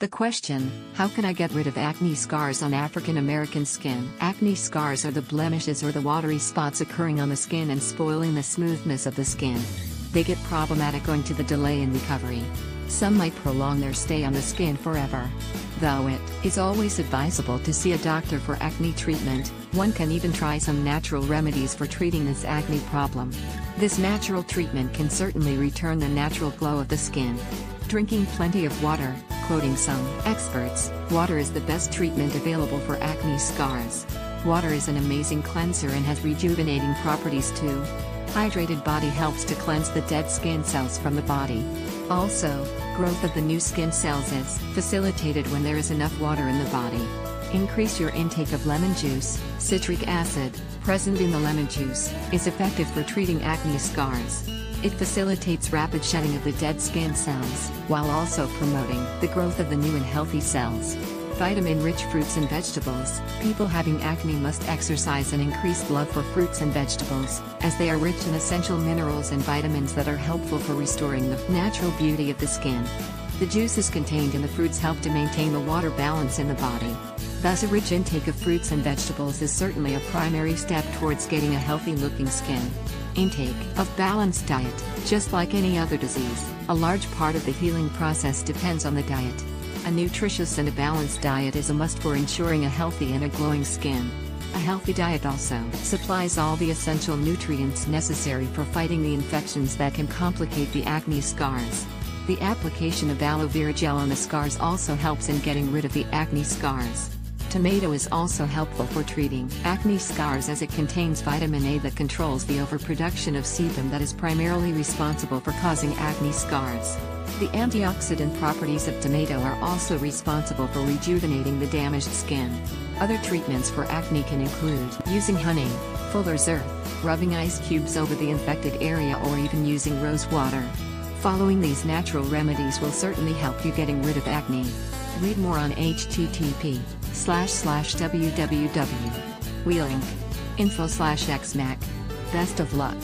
The question, how can I get rid of acne scars on African American skin? Acne scars are the blemishes or the watery spots occurring on the skin and spoiling the smoothness of the skin. They get problematic owing to the delay in recovery. Some might prolong their stay on the skin forever. Though it is always advisable to see a doctor for acne treatment, one can even try some natural remedies for treating this acne problem. This natural treatment can certainly return the natural glow of the skin. Drinking plenty of water. Quoting some experts, water is the best treatment available for acne scars. Water is an amazing cleanser and has rejuvenating properties too. Hydrated body helps to cleanse the dead skin cells from the body. Also, growth of the new skin cells is facilitated when there is enough water in the body. Increase your intake of lemon juice. Citric acid, present in the lemon juice, is effective for treating acne scars. It facilitates rapid shedding of the dead skin cells, while also promoting the growth of the new and healthy cells. Vitamin-rich fruits and vegetables. People having acne must exercise an increased love for fruits and vegetables, as they are rich in essential minerals and vitamins that are helpful for restoring the natural beauty of the skin. The juices contained in the fruits help to maintain the water balance in the body. Thus, a rich intake of fruits and vegetables is certainly a primary step towards getting a healthy-looking skin. Intake of balanced diet. Just like any other disease, a large part of the healing process depends on the diet. A nutritious and a balanced diet is a must for ensuring a healthy and a glowing skin. A healthy diet also supplies all the essential nutrients necessary for fighting the infections that can complicate the acne scars. The application of aloe vera gel on the scars also helps in getting rid of the acne scars. Tomato is also helpful for treating acne scars as it contains vitamin A that controls the overproduction of sebum that is primarily responsible for causing acne scars. The antioxidant properties of tomato are also responsible for rejuvenating the damaged skin. Other treatments for acne can include using honey, fuller's earth, rubbing ice cubes over the infected area, or even using rose water. Following these natural remedies will certainly help you getting rid of acne. Read more on http://www.weelink.info/xmac. Best of luck.